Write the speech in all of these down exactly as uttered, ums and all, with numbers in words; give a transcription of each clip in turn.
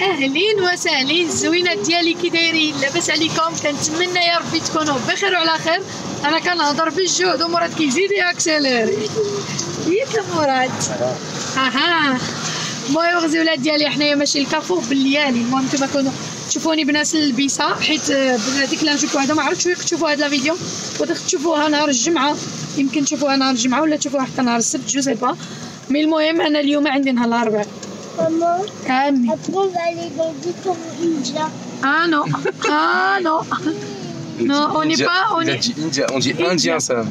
اهلين وسهلين. الزوينه ديالي كي دايرين؟ لاباس عليكم؟ كنتمنى يا ربي تكونوا بخير وعلى خير. انا كنهضر بالجهد ومراد كيزيد ياكسيليري ييت المراد. اها المهم غزي ولاد ديالي حنايا ماشي الكافو بالليالي. المهم كما كنتو تشوفوني بناس اللبيسه، حيت هذيك لانجوك وحده ما عرفتش ويك تشوفوا هذا الفيديو وتشوفوها نهار الجمعه، يمكن تشوفوها نهار الجمعه ولا تشوفوها حتى نهار السبت جو سي با. مي المهم انا اليوم عندي نهار الاربعاء. ماما امي اتروف علي ديكم انجا. اه نو اه نو نو اوني با اوني انجا اونجي انديان سا.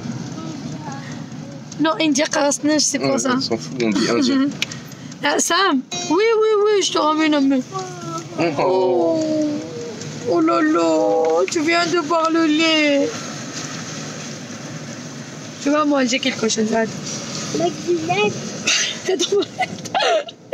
نو انديا خاصناش سي بو سا. اونجي انديا. سام وي وي وي je te ramène un mec. Oh oh lolo, tu viens de boire le lait. Tu vas manger quelque chose. McDonald's. T'es trop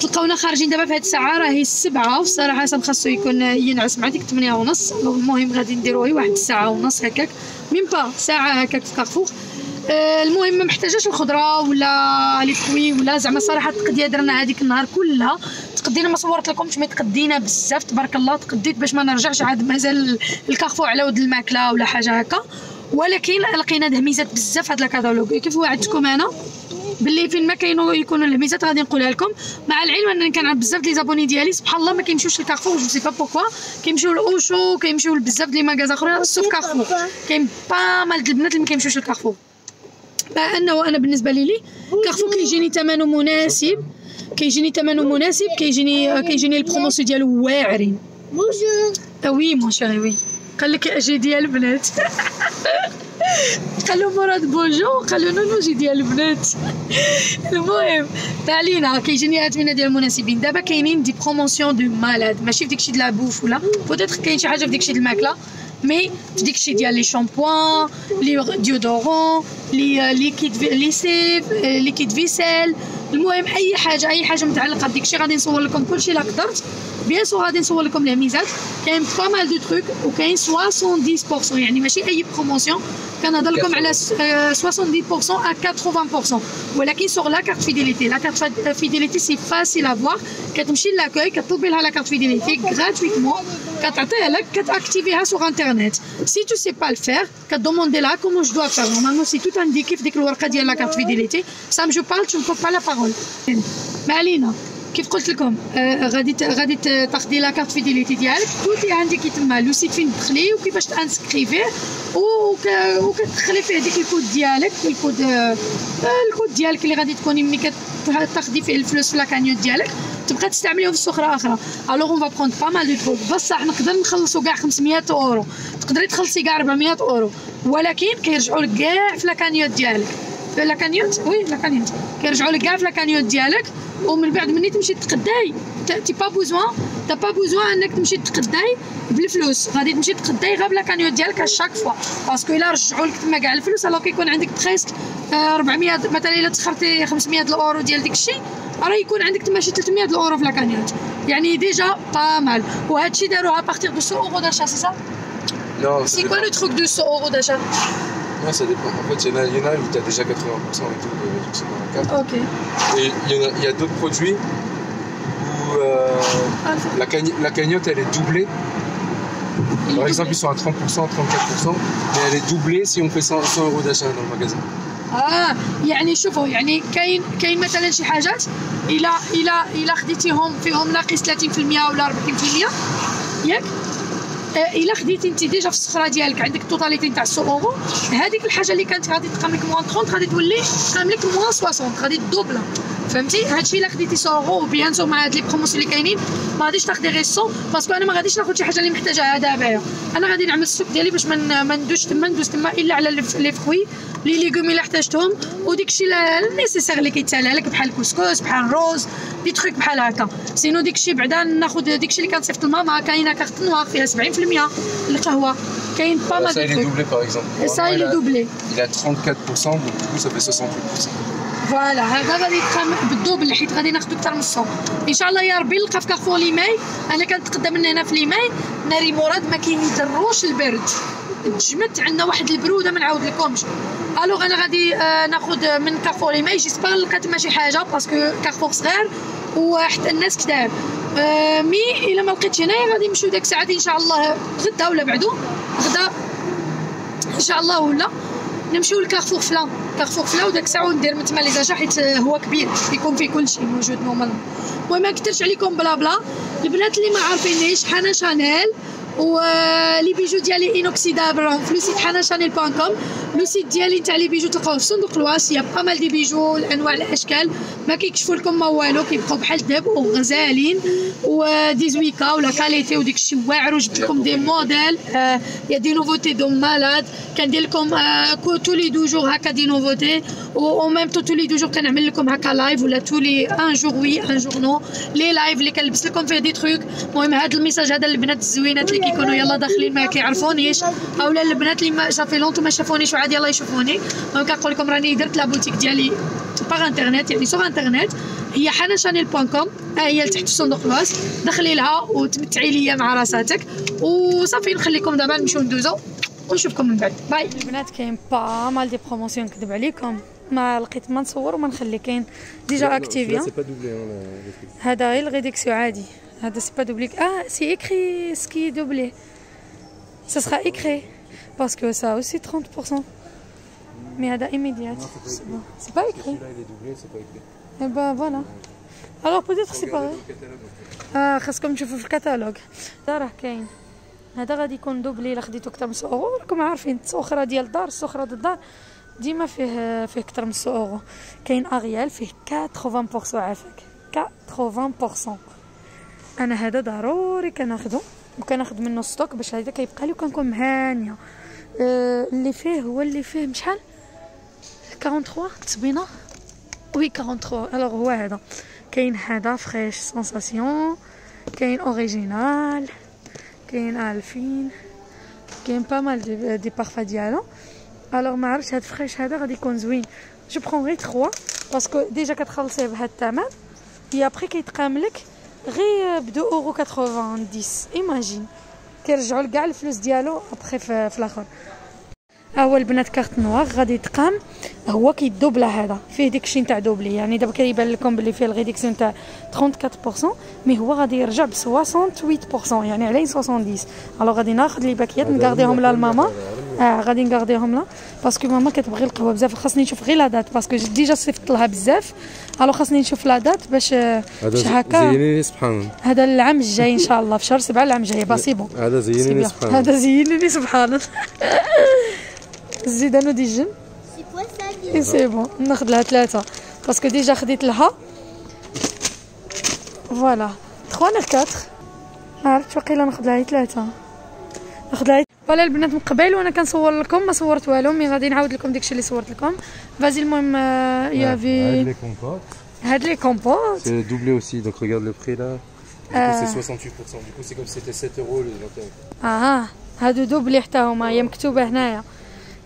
تلقاونا خارجين دابا في هاد الساعه راهي السبعه، والصراحه سام خاصو يكون ينعس مع ديك ثمانيه ونص. المهم غادي نديروه واحد الساعه ونص هكاك، ميم با ساعه هكاك في كارفور. المهم ما محتاجاش الخضره ولا لي فروي ولا زعما. صراحه التقديه درنا هذيك النهار كلها تقدينا، ما صورت لكمش مي تقدينا بزاف تبارك الله. تقديت باش ما نرجعش عاد مازال الكارفو على ود الماكله ولا حاجه هكا، ولكن لقينا دهميزات بزاف هاد الكاتالوج كيف وعدتكم انا باللي فين ما كاينو يكونوا الهميزات غادي نقولها لكم. مع العلم انني كنعرف بزاف ديال لي زابوني ديالي سبحان الله ما كيمشيوش لكارفو جو سي با بوكوا، كيمشيو لاوشو، كيمشيو لبزاف ديال لي ماغازا اخرين سوف كارفو. كاين با مال البنات اللي ما كيمشيوش لكارفو، مع انه انا بالنسبه لي كارفو كيجيني ثمنه مناسب، كيجيني ثمنه مناسب، كيجيني كيجيني البروموسي ديالو واعرين. بونجور وي مون شيري وي. قال لك اجي ديال البنات قال له مراد بونجور، قال له نو نو جي ديال البنات. المهم تعالينا كيجيني هاد الثمنه ديال المناسبين. دابا كاينين دي بروموسيون دو مالاد، ماشي في داكشي ديال لابوف ولا بوتيتر كاين شي حاجه في داكشي ديال الماكله، مي في داكشي ديال لي شامبوان، لي ديودورون، لي ليكيد لي سيف، ليكيد فيسيل. المهم اي حاجه اي حاجه متعلقه بداكشي غادي نصور لكم كلشي الا قدرت. بيان سور غادي نصور لكم الهميزات، كاين با مال دو تروك وكاين سبعين بالمية يعني ماشي اي بروموسيون، كنهضر لكم على سبعين بالمية ا ثمانين بالمية ولكن سور لا كارت فيديليتي. لا كارت فيديليتي سي فاسيل ا فوار، كتمشي لاكوي كطلبي لها لا كارت فيديليتي غراتويتمون كتعطيها لك، كتاكتيفيها سور انترنيت. سي تو سي با الفير كدوموندي لها كومون جو دوا فير، نورمالمون سي توت انديكي في ديك الورقه ديال لا كارت فيديليتي. سام جو بال تو كوب با لا بارول. ما علينا كيف قلت لكم آه غادي غادي تاخدي لا كارت فيديليتي ديالك، توتي عندك تما لو سيت فين تدخلي وكيفاش تانسكريفيه وكتدخلي فيه ديك الكود ديالك، الكود آه الكود ديالك اللي غادي تكوني ملي كتاخدي فيه الفلوس في لا كانيوت ديالك تبقى تستعمليهم في سخره اخرى. الوغ اون فا بروند با مال دو تروك، بصح نقدر نخلصو كاع خمسمية اورو، تقدري تخلصي كاع أربعمية اورو ولكن كيرجعوا لك كاع في لا كانيوت ديالك، في لا كانيوت وي لا كانيوت كيرجعوا لك كاع في لا كانيوت ديالك. ومن بعد مني تمشي تتقداي تي با بوزوان تا با بوزوان انك تمشي تتقداي بالفلوس، غادي تمشي تتقداي غير بلا كانيوت ديالك على شاك فوا، باسكو الا رجعوا لك تما كاع الفلوس الوغ كيكون عندك تخيس أربعمية مثلا. الا تخرتي خمسمية الاورو ديال داك الشيء راه يكون عندك تما شي تلتمية الاورو في لا كانيوت، يعني ديجا با مال. وهذا الشيء داروه ا بارتير دو مية اورو داشا سي سا. نو سي كوا لو تروك دو مية اورو داشا. Non, ça dépend. En fait, il y en a, il y en a où tu as déjà quatre-vingts pour cent et tout de réduction dans la carte. Ok. Et il y en a, il y a d'autres produits où euh, ah, la, cagn la cagnotte, elle est doublée. Il Par est exemple, doublé. Ils sont à trente pour cent, trente-quatre pour cent, mais elle est doublée si on fait cent euros d'achat dans le magasin. اه يعني شوفوا يعني كاين كاين مثلا شي حاجات الى الى الى خديتيهم فيهم ناقص ثلاثين بالمية ولا أربعين بالمية ياك. الا خديتي انت ديجا في الصخره ديالك عندك التوتاليتي نتاع مية اورو، هذيك الحاجه اللي كانت غادي تقام لك موان تلاتين غادي تولي تقام لك موان سبعين، غادي دوبلا فهمتي؟ هادشي الا خديتي سوغو وبيانتو مع هاد لي بروموسيون اللي كاينين ما غاديش تاخدي غير السو، باسكو انا ما غاديش ناخد شي حاجه اللي محتاجاها دابا. انا غادي نعمل السوق ديالي باش ما ندوش تما ندوز تما الا على لي فروي لي ليغوم الا احتاجتهم، وديكشي النيسيسير اللي كيتسالى لك بحال الكسكس بحال الروز دي تروك بحال هكا. سينو ديكشي بعدا ناخد ديكشي اللي كنصيفط لماما، كاينه كارت نوار فيها سبعين في المية القهوه، كاين با ما ديال دوبلي باغ اكزومبل ساي لي دوبلي الى ثلاثة وأربعين بالمية دونك سا في ستة وستين بالمية. فوالا هذا غادي يتقام بالدوبل حيت غادي ناخدو كثر من السوق ان شاء الله. يا ربي نلقى في كارفور ليماي، انا كنتقدم من هنا في ليماي ناري مراد ما كيدروش البرد، تجمد عندنا واحد البروده ما نعاود لكمش. الوغ انا غادي آه ناخد من كارفور ليماي جيسبر نلقى تما شي حاجه باسكو كارفور صغير وحتى الناس كتاب آه مي الا ما لقيتش هنايا غادي نمشيو داك الساعات ان شاء الله غدا ولا بعدو غدا ان شاء الله ولا نمشيو لكارفور فلان كارفور فلا وداك الساعه وندير من تما لي زاجا حيت هو كبير يكون فيه كلشي موجود نورمال. المهم ما كثرش عليكم بلا بلا. البنات اللي ما عارفينيش حنان شانيل و لي بيجو ديالي انوكسيدابل في لو سيت حنان شانيل بوان كوم. لو سيت ديالي تاع لي بيجو تلقاوه في صندوق الوصف، يا با مال دي بيجو الانواع الاشكال ما كيكشفوا لكم ما والو، كيبقاو بحال الذهب وغزالين وديزويكا ولا كاليتي وديك الشيء واعر. وجبت لكم دي موديل آه يا دي نوفوتي دو مالاد، كندير لكم آه كو تو لي دو جور هكا دي نوفوتي و ميم تو تو لي دو جور كنعمل لكم هكا لايف ولا تو لي ان جور وي ان جور نو لي لايف اللي كنلبس لكم فيه دي تروك. المهم هذا الميساج هذا للبنات الزوينات اللي كيكونوا يلا داخلين ما كيعرفونيش اولا البنات اللي ما صافي لونتو ما شافونيش وعاد يلا يشوفوني. المهم كنقول لكم راني درت لابوتيك ديالي باغ انترنيت يعني سوغ انترنيت هي حنان شانيل بوان كوم، ها هي لتحت في صندوق الوصف، دخلي لها وتمتعي ليا مع راساتك وصافي. نخليكم دابا نمشيو ندوزو ونشوفكم من بعد. باي البنات. كاين با مال دي بروموسيون نكذب عليكم ما لقيت ما نصور وما نخلي. كاين ديجا اكتيفيا هذا غير الريديكسيون عادي، هذا سي با دوبلي اه سي اكري سكي دوبلي سا سرا اكري باسكو سا اوسي ثلاثين بالمية مي هذا ايميديات سي با اكري. Et ben voilà. Alors peut-être c'est pareil. Ah, خاصكم تشوفوا في الكتالوج. هذا راه كاين. هذا غادي يكون دوبلي الا خديتو كثر من سوغو، راكم عارفين السخره ديال الدار، السخره ديال الدار ديما فيه فيه كثر من سوغو. كاين اغيال فيه ثمانين بالمية عافاك، ثمانين بالمية. انا هذا ضروري كناخذو وكناخذ منه ستوك باش هذا كيبقى لي وكنكون هانيه. اللي فيه هو اللي فيه شحال ثلاثة وأربعين تبينه وي ثلاثة وأربعين. الوغ هو هذا كاين، هذا فريش سونساسيون، كاين اوريجينال، كاين الفين، كاين با مال دي بارفا ديالو. الوغ ما عرفتش هاد فريش هذا غادي يكون زوين. جو برون غير ثلاثة باسكو ديجا كتخلصيه بهاد الثمن، يا ابخي كيتقام لك غير ب اثنين فاصلة تسعة وتسعين ايماجين كيرجعوا لكاع الفلوس ديالو ابخي في الاخر. هو البنات كارت نوار غادي يتقام، هو كيدوبلا هذا فيه داكشي نتاع دوبلي، يعني دابا كيبان لكم بلي فيه الريديكسيون تاع ثلاثة وأربعين بالمية مي هو غادي يرجع ب ثمانية وستين بالمية يعني عليه سبعين. الوغ غادي ناخذ لي باكيات نكارديهم لا لماما، اه غادي نكارديهم لا باسكو ماما كتبغي القهوه بزاف، خاصني نشوف غير لا دات باسكو ديجا صيفط لها بزاف. الوغ خاصني نشوف لا دات باش باش هكا زينيني سبحان الله. هذا العام الجاي ان شاء الله في شهر سبعة العام الجاي باسيبو. هذا زينيني سبحان الله، هذا زينيني سبحان الله. الزيدانو ديال الجن اي سي بون ناخذ لها ثلاثه باسكو ديجا خديت لها فوالا ثلاثة أربعة ما عرفتش واقيلا ناخذ لها ثلاثه ناخذ لها. فوالا البنات من قبيل وانا كنصور لكم ما صورت والو، مي غادي نعاود لكم داكشي اللي صورت لكم. فازي المهم يا في هاد لي كومبوت سي دوبلي اوسي دونك ريغارد لو بري لا سي ثمانية وستين بالمية دو كو سي كوم سيتي سبعة يورو لو واحد وعشرين. اه هادو دوبلي حتى هما، هي مكتوبه هنايا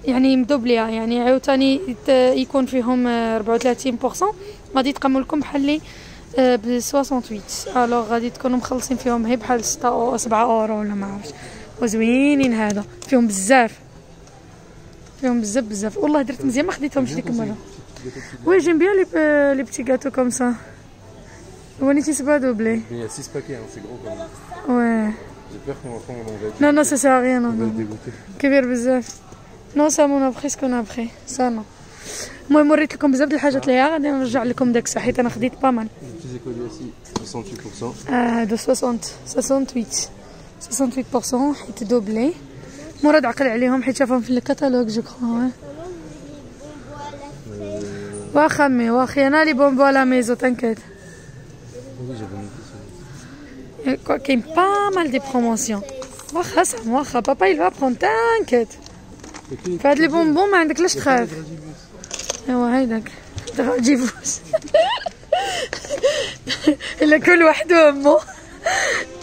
يعني مدوبليا يعني عاوتاني يكون فيهم أربعة وثلاثين بالمية غادي يتقاموا لكم بحال لي ب ثمانية وستين. الوغ غادي تكونوا مخلصين فيهم غير بحال ستة او سبعة اورو ولا ما عرفتش. وزوينين هذا فيهم بزاف، فيهم بزاف بزاف والله درت مزيان ما خديتهمش ديك المره. وي جيم بيان لي لي بتي غاتو كوم سا ونيتي سبا دوبلي هي ستة باكيان سي غرو. وي نو نو سا سير ريان نو كبير بزاف نو سا مون ابخي سكون ابخي سا نو. المهم وريت لكم بزاف د الحاجات اللي هي غادي نرجع لكم داك الساعه حيت انا خديت بامال. ستة وستين بالمية اه دو ستين ثمانية وستين ثمانية وستين بالمية حيت دوبلي مراد عقل عليهم حيت شافهم في الكتالوج جو كخوا. وخمي وخينا لي بونبولا maison, t'inquiète. Oui, j'ai bon. Quoi qu'il y ait pas mal de promotions. واخا صاحبي واخا بابا يلعب بخون تانكت فهاد لي بونبون ما عندك لاش تخاف. ايوا هيداك دراجيفوس الا كل واحد وهمو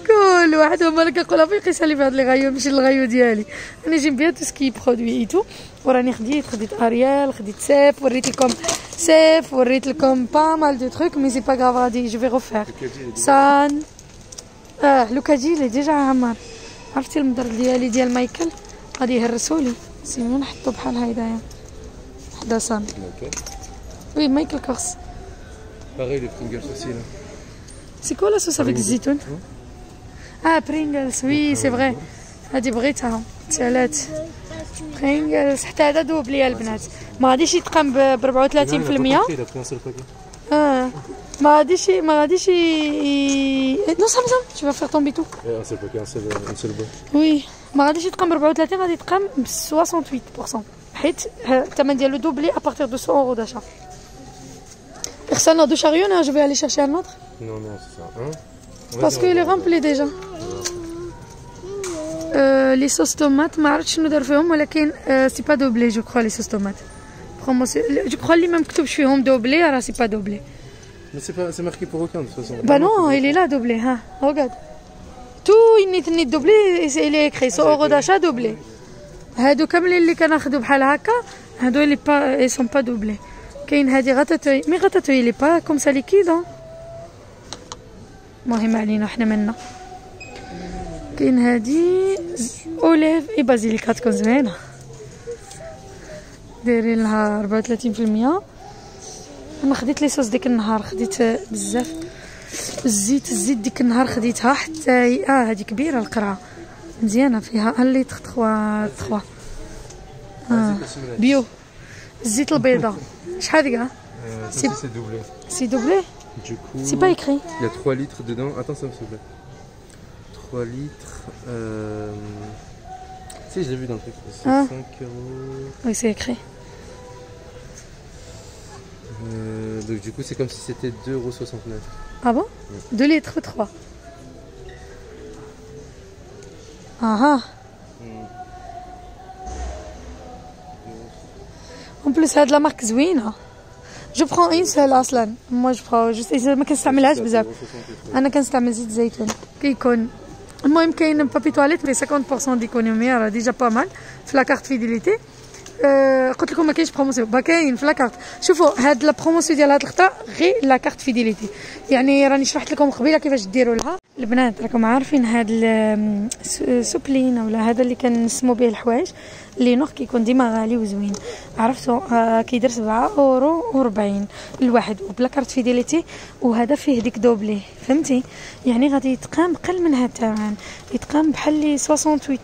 كل واحد وهمو. انا كنقولها في القصه اللي فهاد لي غايو ماشي الغايو ديالي. انا جيم بيان تو سكي برودوي ايتو وراني خديت خديت اريال خديت سيف وريت لكم سيف وريت لكم با مال دو تروك مي سي با غاف غادي جو في ريفير سان اه لوكاجي لي ديجا عمر. عرفتي المدر ديالي ديال مايكل غادي يهرسولي سيمون نحطو بحال هيدايا حدا صامي وي مايكل كورس باغي لي برينغلز aussi là. C'est quoi la sauce avec des zitoun? Ah برينغلز وي سي فغي هادي بغيتها تالات برينغلز حتى هذا دوب ليا البنات ما غاديش يتقام ب أربعة وثلاثين بالمية. اه ما غاديش ما غاديش نو سام سام tu vas faire tomber tout. اه سي با كان سي با وي ما غاديش يتقام ب أربعة وثلاثين غادي يتقام ب ثمانية وستين بالمية حيت الثمن ديالو دوبلي ابارتيغ دو مية اورو داشا. Personne n'a de chariot, je vais aller chercher un autre. Non, non, c'est ça. Hein? Parce qu'il est rempli déjà. Euh, les sauces tomates, je ne sais pas si c'est pas doublé, je crois, les sauces tomates. Je crois même que je suis en doublé, alors c'est pas doublé. Mais c'est marqué pour aucun de toute façon. Bah non, il est là doublé. Hein? Regarde. Tout, il n'est doublé, il est écrit. Son euro d'achat doublé. Comme les canards de Bhalhaka, ils ne sont pas doublés. كاين هادي غاتاتوي مي غاتاتوي لي با كوم سا ليكيد. المهم علينا حنا مالنا. كاين هادي اوليف اي بازيليك غتكون زوينه دايرين لها أربعة وثلاثين بالمية. انا خديت لي صوص ديك النهار خديت بزاف الزيت الزيت ديك النهار خديتها حتى هي اه هادي كبيره القرعه مزيانه فيها ان ليتر ثلاثة ثلاثة آه. بيو الزيت البيضاء شحال هذيك؟ سي دوبلي سي دوبلي سي با ايكري. Il y a trois litres dedans. Attends, ça me plaît. trois litres. Euh... Si, je l'ai vu dans le truc. C'est ah. cinq euros. Oui, c'est écrit. Euh, donc, du coup, c'est comme si c'était deux euros soixante-neuf. Ah bon? Oui. deux litres, trois. Ah ah. Mm. En plus, هاد la marque زوينة. Je prends une seule أصلا. Moi, je prends juste. ما كنستعملهاش بزاف. أنا كنستعمل زيت الزيتون. كيكون. المهم كاين بابي تواليت ب cinquante pour cent ديكونومي راه ديجا با مال في لا كارت فيديليتي. قلت لكم ما كاينش بروموسيون، با كاين في لا كارت. شوفوا هاد لا بروموسيون ديال هاد الخطا غير لا كارت فيديليتي. يعني راني شرحت لكم قبيله كيفاش ديروا لها. البنات راكم عارفين هاد السوبلين ولا هذا اللي كنسمو به الحوايج لي نوغ كيكون ديما غالي وزوين. عرفتو آه كيدير سبعة اورو وربعين الواحد وبلا كارت فيديليتي وهذا فيه ديك دوبلي فهمتي. يعني غادي يتقام قل من هاد الثمن يتقام بحال لي ثمانية وستين بالمية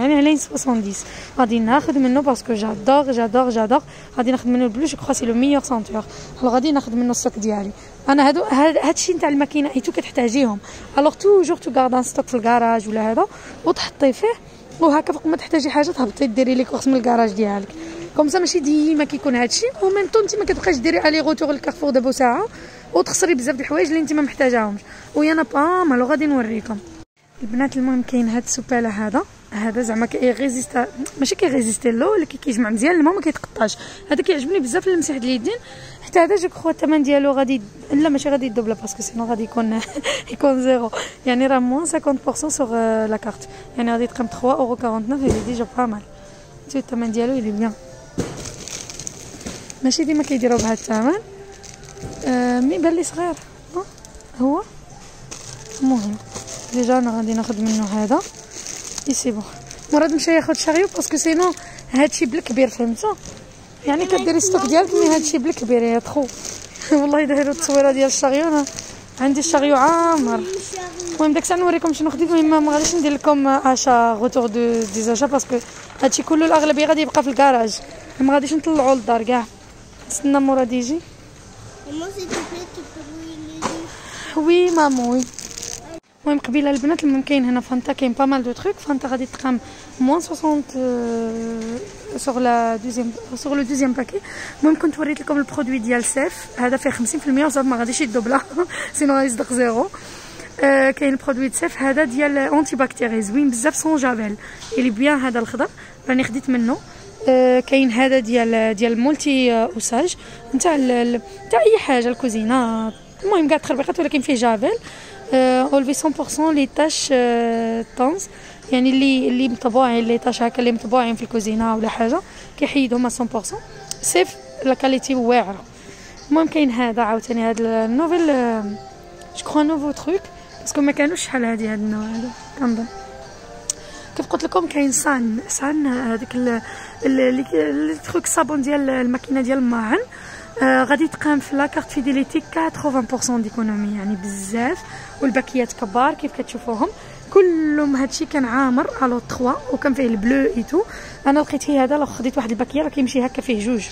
يعني على سبعة وسبعين. غادي ناخذ منه باسكو جادور جادور جادور غادي ناخذ منه بلو جو كخوا سي لو ميور سونتور. غادي ناخذ منه السوك ديالي انا. هادو هادشي نتاع الماكينه ايتو كتحتاجيهم الوغ توجور تو غاردان ستوك في الكراج ولا هذا وتحطي فيه وهكا فوق ما تحتاجي حاجه تهبطي ديري لي كورس من الكراج ديالك كوم سا ماشي ديما كيكون هادشي. او ميم طون انت ما كتبقاش ديري الي غوتور للكارفور دابا ساعه وتخسري بزاف د الحوايج اللي انت ما محتاجاهمش ويانا بام. الو غادي نوريكم البنات. المهم كاين هاد السوباله هذا هذا زعما كيغيزيستا ماشي كيغيزيستي اللو اللي كيجمع مزيان الماء ما كيتقطعش. هذا كيعجبني بزاف للمسح د اليدين حتى هذا جو كخوا الثمن ديالو غادي لا ماشي غادي يدوبلا باسكو سينو غادي يكون يكون زيرو يعني راه موان cinquante pour cent سوغ لا كارت يعني غادي تقام ثلاثة اورو أربعة وأربعين اللي ديجا با مال. حتى الثمن ديالو يلي بيان ماشي ديما كيديرو بهذا الثمن أه مي بان لي صغير هو. المهم ديجا انا غادي ناخذ منه هذا اي سي بون. مراد مشى ياخذ شاريو باسكو سينو هادشي بالكبير فهمتو يعني كديري ستوك ديالك مي هادشي بالكبير يا تخو. والله دايروا التصويره ديال الشاريو عندي الشاريو عامر. المهم داك الساعه نوريكم شنو خديت. المهم ما غاديش ندير لكم اشا غوتور دو ديزاجا باسكو هادشي كله الاغلبيه غادي يبقى في الكراج ما غاديش نطلعوا للدار كاع. نستنى مراد يجي. وي مامو وي المهم قبيله البنات المهم كاين هنا فانتا، كاين با مال دو تروك. فانتا غادي تقام موان ستين سوغ لا دوزيام سوغ لو دوزيام باكي. المهم كنت وريت لكم البرودوي ديال سيف، هذا فيه خمسين بالمية وصافي ما غاديش يدوبلا سينو غيصدق زيرو. آه كاين البرودوي سيف هذا ديال اونتي باكتيري زوين بزاف، سون جافيل اللي بيان هذا الخضر راني خديت منه. آه كاين هذا ديال ديال مولتي اوساج نتاع نتاع اي حاجه الكوزينه، المهم كاع تخربيقات ولكن فيه جافيل اولفي مية بالمية لي طاش طونز، يعني اللي اللي مطبوعين لي طاش هكا اللي مطبوعين في الكوزينه ولا حاجه كيحيدهم مية بالمية سيف، لا كاليتي واعره. المهم كاين هذا عاوتاني هذا النوفيل جو كرو نوفو تروك باسكو ما كانوش شحال هادي هذا النوع هذا كنظن كيف قلت لكم. كاين صان صان هذاك اللي تروك صابون ديال الماكينه ديال الماعن، آه غادي تقام في لاكارت فيديليتي تسعين بالمية ديكونومي، يعني بزاف. والباكيات كبار كيف كتشوفوهم كلهم، هادشي كان عامر على تلاتة وكان فيه البلو ايتو. انا لقيت فيه هذا، لو خديت واحد الباكيه راه كيمشي هكا فيه جوج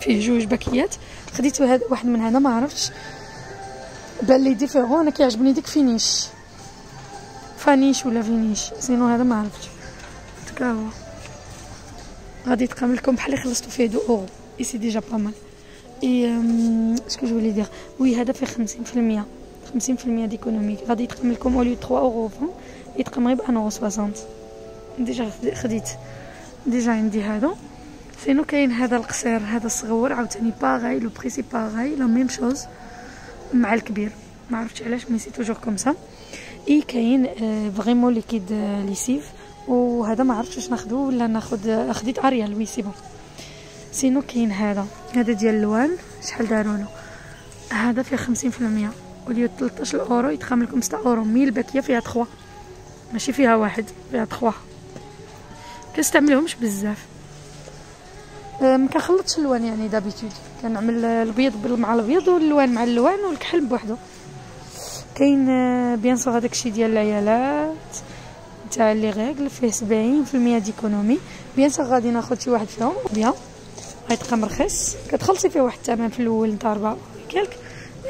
فيه جوج باكيات، خديت واحد من هذا ما عرفتش بان لي ديفيرون. انا كيعجبني ديك فينيش فانيش ولا فينيش زينو، هذا ما عرفتش هكا هو. غادي تقام لكم بحال اللي خلصتو فيه دو اورو اي سي ديجا با مال اي اسكو جو لي دير وي. هذا فيه خمسين بالمية خمسين بالمية ديكونوميك، غادي يتقام لكم اوليو تلاتة فاصل خمسين يتقام غير ب واحد فاصل سبعين. ديجا خديت ديجا عندي هادو. سينو كاين هذا القصير هذا الصغور عاوتاني باغاي، لو بريسي باغاي لا ميم شوز مع الكبير، ما عرفتش علاش مي سي توجور كوم سا. اي كاين فريمون ليكيد ليسيف، وهذا ما عرفتش واش ناخذو ولا ناخذ خديت اريال وي سي بون. سينو كاين هذا هذا ديال اللوان شحال دارولو، هذا فيه خمسين بالمية وليو تلطاش اورو يتخام لكم ستة اورو. مية الباكيه فيها تلاتة ماشي فيها واحد، فيها تلاتة كنستعملهمش بزاف. ما كنخلطش اللوان، يعني دابيتود كنعمل البيض مع الابيض واللوان مع اللوان والكحل بوحدو. كاين بيان سور هذاك الشيء ديال العيالات تاع لي ريغل فيه سبعين بالمية ديكونومي، بيان سور غادي ناخذ شي واحد فيهم بيان غيتقام رخيص، كتخلصي فيه واحد الثمن في الاول نتا ربعة كلك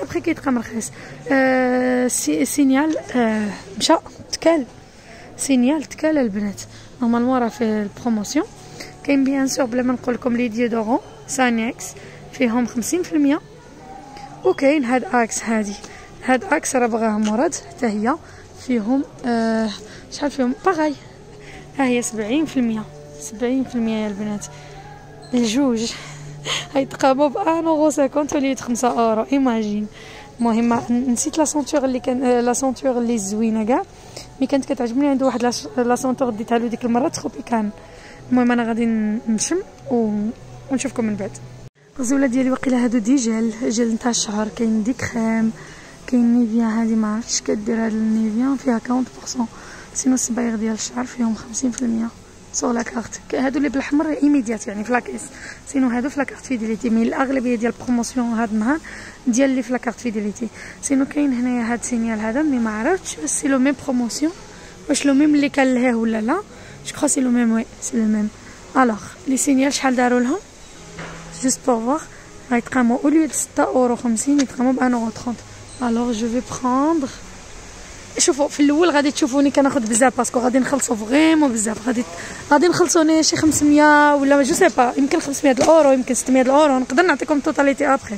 ابخي كيتقام رخيص. آه سي سينيال آه مشى تكال سينيال تكال البنات، نورمالمون راه فيه البروموسيون. كاين بيان سور بلا ما نقول لكم لي ديودورون سانيكس فيهم خمسين بالمية، وكاين هاد اكس هادي هاد اكس راه بغاها مراد حتى هي فيهم آه شحال فيهم باغاي، ها هي سبعين بالمية سبعين بالمية يا البنات الجوج غيتقاموا ب واحد فاصل خمسين وليت خمسة اورو ايماجين. المهم نسيت لا سونتور اللي كان لا سونتور اللي زوينه كاع مي كانت كتعجبني، عنده واحد لا سونتور ديتها له ديك المره تروبيكان. المهم انا غادي نشم ونشوفكم من بعد. الغزوله ديالي وقيله هادو دي جيل جيل نتاع الشعر، كاين ديك كريم، كاين نيفيا هادي ما عرفتش كدير، هاد النيفيا فيها أربعين بالمية. سينو الصبايغ ديال الشعر فيهم خمسين بالمية سور لا كارت، هادو اللي بالاحمر ايميديات يعني في لاكيس، سينو هادو في لاكارت فيديليتي، مي الاغلبيه ديال البروموسيون هاد النهار ديال اللي في لاكارت فيديليتي. سينو كاين هنايا هاد سينيال هذا مي ما عرفتش واش سي لو ميم بروموسيون، واش لو ميم اللي كان لهيه ولا لا، جو كخوا سي لو ميم وي سي لو ميم. الوغ لي سينيال شحال داروا لهم جوست بور فواغ، غيتقاموا اوليو ستة اورو خمسين يتقاموا ب واحد فاصل تلاتين. الوغ جو في بخوندغ، شوفوا في الاول غادي تشوفوني كناخذ بزاف باسكو غادي نخلصوا فريمون بزاف، غادي غادي نخلصوني شي خمسمية ولا جو سي با، يمكن خمسمية الاورو يمكن ستمية الاورو، نقدر نعطيكم توتاليتي ابخي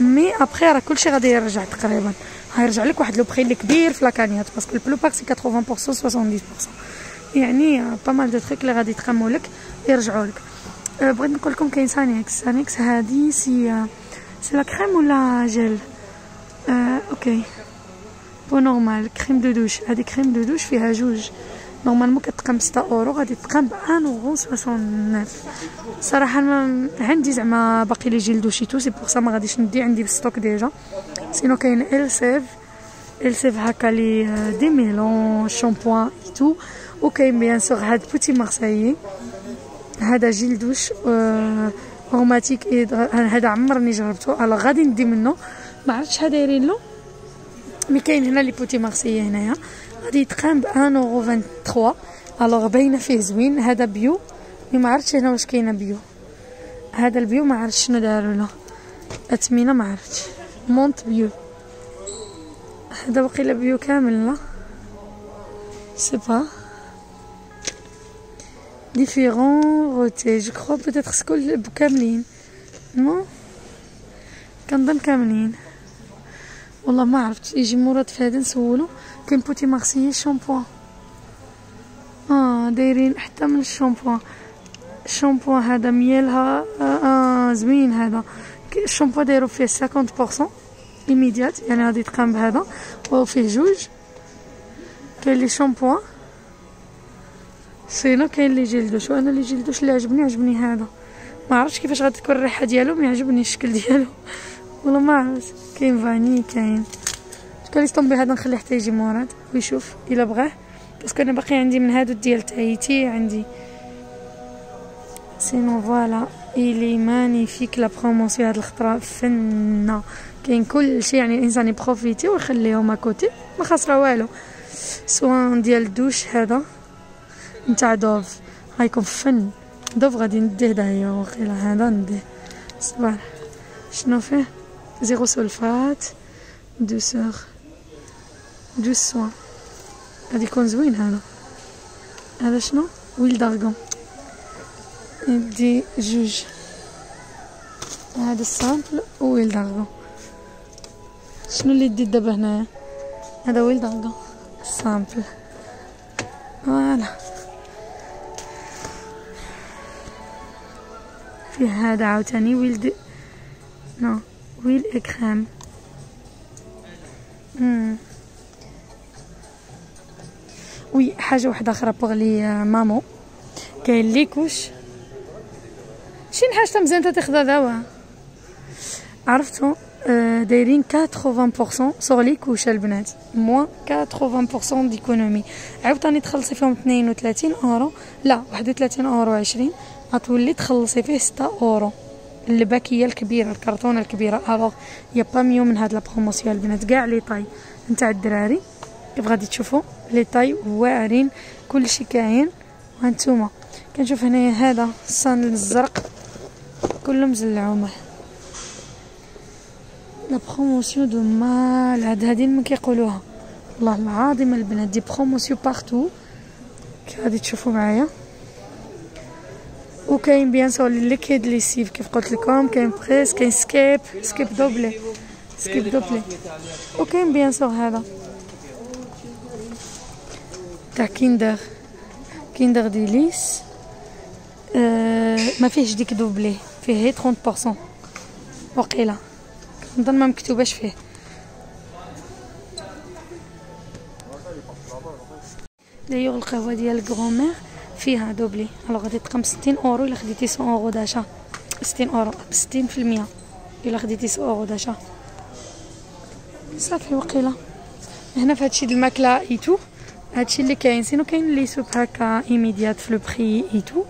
مي ابخي راه كلشي غادي يرجع تقريبا، غيرجع لك واحد لو بري اللي كبير في لاكانيات باسكو البلو باك سي تمانين بالمية سبعين بالمية، يعني با مال دو تريك اللي غادي يتقاموا لك يرجعوا لك. أه بغيت نقول لكم كاين سانيكس سانيكس هادي سي سي لا كريم ولا جيل أه اوكي و نورمال كريم دو دوش، هذه كريم دو دوش فيها جوج نورمالمون كتقام ستة اورو غادي تقام ب واحد فاصل تسعة وسبعين. صراحه ما عندي زعما باقي لي جيل دوشيتو سي بوغ سا ما غاديش ندي، عندي بالستوك ديجا. سينو كاين السيف السيف هكا لي دي ميلون شامبوان اي تو، وكاين بيان سور هاد بوتي مارسيي هذا جيل دوش اروماتيك، هذا عمرني جربته الوغ غادي ندي منه ما عرفتش شحال دايرين له. مي كاين هنا لي بوتي مارسيي هنايا غادي يتقام ب واحد فاصل تلاتة وعشرين الوغ باينه فيه زوين، هذا بيو مي ما عرفتش هنا واش كاينه بيو، هذا البيو ما عرفتش شنو داروا له الثمينه ما عرفتش مونت بيو، هذا وقيلا بيو كامل لا سي با ديفيرون روتي جو كرو بوتيتر سكول كاملين نو كنظن كاملين والله ما عرفت يجي مراد في هذا نسولو كاين بوتي مارسيي شامبوان اه دايرين حتى من الشامبوان الشامبوان هذا ميالها آه زوين هذا الشامبوان دايرو فيه خمسين بالمية ايميديات يعني غادي تقام بهذا وفيه جوج كاين لي شامبوان سينو كاين لي جلدوش وانا لي جلدوش اللي عجبني عجبني هذا ما عرفتش كيفاش غادي تكون الريحه ديالو ما عجبني الشكل ديالو والله ما عرفت كاين فاني كاين كان يستنبي هذا نخليه حتى يجي مراد ويشوف الا بغاه باسكو انا باقي عندي من هادو ديال تايتي عندي سينو فوالا إلي مانيفيك لا برومونسيون هاد الخطره فنه كاين كلشي يعني الانسان يبروفيتي ويخليهم اكوتي ما خسروا والو سوان ديال الدوش هذا نتاع دوف غيكون فن دوف غادي نديه داهيه واقيلا هذا نديه صباح شنو فيه زيرو سولفات دوسور دو سوان غادي يكون زوين هذا هذا شنو ويل دارغون ندي جوج هذا السامبل ويل دارغون شنو اللي ديت دابا هنايا هذا ويل دارغون السامبل فوالا في هذا عاوتاني ويل دي نو ويل اكرام امم وي حاجه واحده اخرى بوغ لي مامو كاين لي كوش شي حاجه مزيانه تاخذها دابا عرفتو دايرين ثمانين بالمية سور لي كوش البنات موان ثمانين بالمية ديكونومي عاوتاني تخلصي فيهم اثنين وثلاثين اورو لا واحد وثلاثين اورو عشرين غتولي تخلصي فيه ستة اورو الباكيه الكبيره الكرتونه الكبيره الوغ يا با ميو من هاد لا بروموسيون البنات كاع لي طاي نتاع الدراري كيف غادي تشوفوا لي طاي واعرين كلشي كاين وهانتوما كنشوف هنايا هذا الصان الزرق كلهم زلعو معاه لا بروموسيون دو مال هاد هادين ما كيقولوها والله العظيم البنات دي بروموسيون بارتو كي غادي تشوفوا معايا وكاين بيان سور لي ليكيد لي سيف كيف قلت لكم كاين بريس كاين سكيب سكيب دوبلي سكيب دوبلي وكاين بيان سور هذا تاع كيندر كيندر ديليس أه ما فيهش ديك دوبلي فيه ثلاثين بالمية وقيله نظن ما مكتوباش فيه دايوغ القهوه ديال كغومير فيها دوبلي الوغ غادي تقام ستين اورو الا خديتي مية اورو داشا ستين اورو بستين في المية الا خديتي مية اورو داشا صافي وقيله هنا في هادشي د الماكله ايتو هادشي اللي كاين سينو كاين لي سوب هكا ايميديات في لو بري ايتو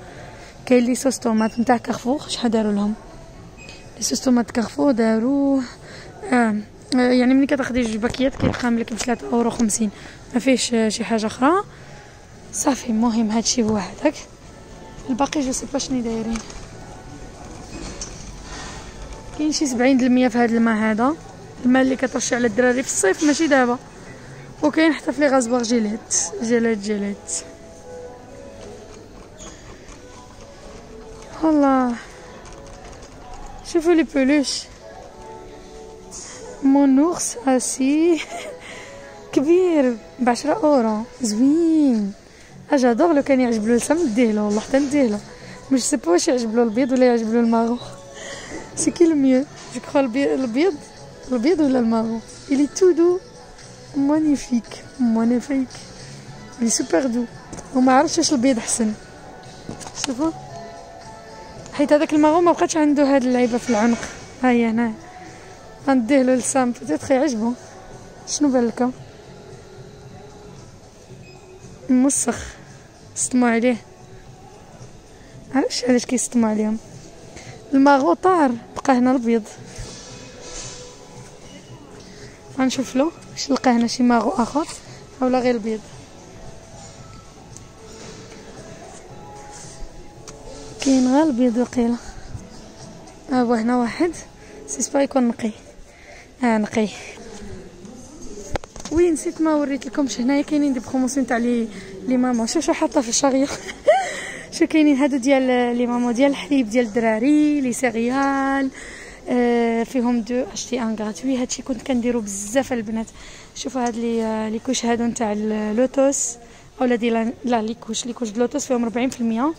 كاين لي صوص طوماط نتاع كارفور شحال داروا لهم لي صوص طوماط كارفور داروه آه. يعني ملي كتاخدي جوج باكيات كيتقام لك ب ثلاثة اورو خمسين ما فيهش شي حاجه اخرى صافي المهم هادشي هو هذاك الباقي جو سي با شنو دايرين كاين شي سبعين بالمية في هذا الماء هذا الماء اللي كترشي على الدراري في الصيف ماشي دابا وكاين حتى في لي غازباغ جيلات جيلات جيلات الله شوفوا لي بولوش مون اورس اسي كبير بعشرة اورو زوين اجادور لو كان يعجبلو السم نديهلو والله حتى نديهلو مش سي با واش يعجبلو البيض ولا يعجبلو المارون سي كي لو ميو جو كخو البيض البيض ولا المارون الي تو دو مانيفيك مانيفيك لي سوبر دو وما عرفتش واش البيض حسن شوفوا حيت هذاك المارون ما بقاش عنده هاد اللعيبه في العنق ها هي هنا غنديهلو للسام بوتيتر يعجبو شنو بان لكم موسخ صدموا عليه علاش علاش كيصدموا عليهم الماغو طار بقى هنا البيض غنشوف له واش نلقى هنا شي ماغو اخر اولا غير البيض كاين غير البيض وقيله ها هو هنا واحد سيسبا يكون نقي ها آه نقي وي نسيت ما وريت لكمش. هنايا كاينين دي بروموسيون تاع لي لي ماما. شوف شو حاطه في الشاريه. شو كاينين هادو ديال لي ماما ديال الحليب ديال الدراري لي سيريال آه فيهم دو اشتي ان غراتوي. هادشي كنت كنديرو بزاف البنات. شوفوا هاد لي لي كوش هادو تاع اللوتوس اولا ديال لا لي كوش لي كوش ديال اللوتوس فيهم أربعين في المية.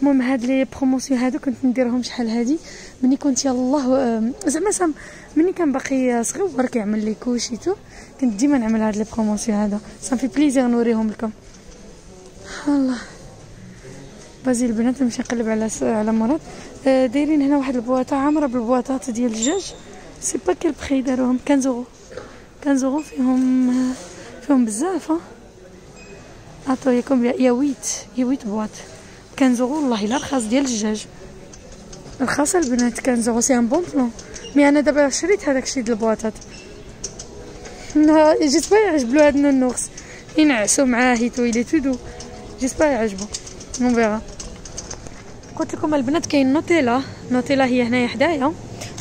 المهم هاد لي بروموسيون هادو كنت نديرهم شحال هادي ملي كنت يالله زعما سام ملي كان باقي صغير كيعمل لي كوشيتو كنت ديما نعمل هاد لي بروموسيون هادا. صافي بليزير نوريهم لكم. الله بازي البنات نمشي نقلب على على مراد. دايرين هنا واحد البواطه عامره بالبواطات ديال الدجاج سي با كيل بخي داروهم خمسة يورو خمسة يورو فيهم فيهم بزاف. عطيكم يا ثمانية يا ثمانية بواط خمسة يورو. والله الا رخاص ديال الدجاج رخاص البنات خمسة يورو سي ان بون بلون. مي انا دابا شريت هذاك الشيء ديال البواطات جيت با يعجبلو هاد النورس ينعسو معاه هيتو لي تودو جيت با يعجبو نبغيها. قلت لكم البنات كاين نوتيلا. نوتيلا هي هنايا حدايا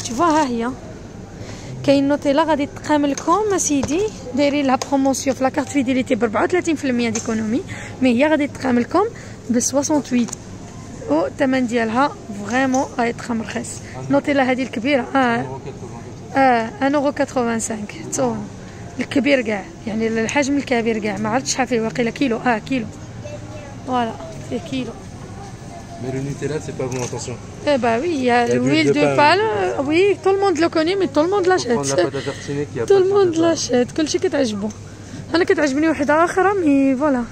تشوفوها ها هي. كاين نوتيلا غادي تقام لكم اسيدي دايرين لها بروموسيون في لاكارت فيديليتي ب أربعة وثلاثين في المية ديكونومي. مي هي غادي تقام لكم ب ثمانية وستين او الثمن ديالها فريمون غيتقام رخيص. نوتيلا هذه الكبيره اه اه واحد فاصل خمسة وثمانين تون الكبير كاع يعني الحجم الكبير كاع ما عرفتش شحال فيه واقيلا كيلو اه كيلو فوالا كيلو. Mais le Nutella c'est pas bon attention. Eh bah oui il y a l'huile de, de palme. Euh, oui tout le monde le connaît mais tout le monde l'achète. Tout le monde l'achète. كل شيء كتعجبو. أنا كتعجبني وحدة أخرى مي فوالا.